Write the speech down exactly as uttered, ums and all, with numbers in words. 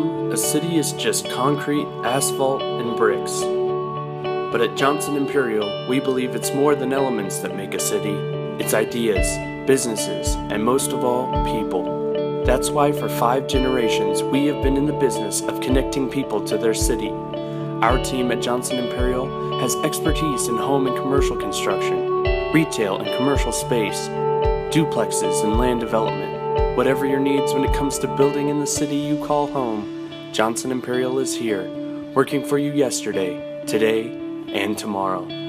some, a city is just concrete, asphalt, and bricks. But at Johnson Imperial, we believe it's more than elements that make a city. It's ideas, businesses, and most of all, people. That's why for five generations, we have been in the business of connecting people to their city. Our team at Johnson Imperial has expertise in home and commercial construction, retail and commercial space, duplexes and land development. Whatever your needs when it comes to building in the city you call home, Johnson Imperial is here, working for you yesterday, today, and tomorrow.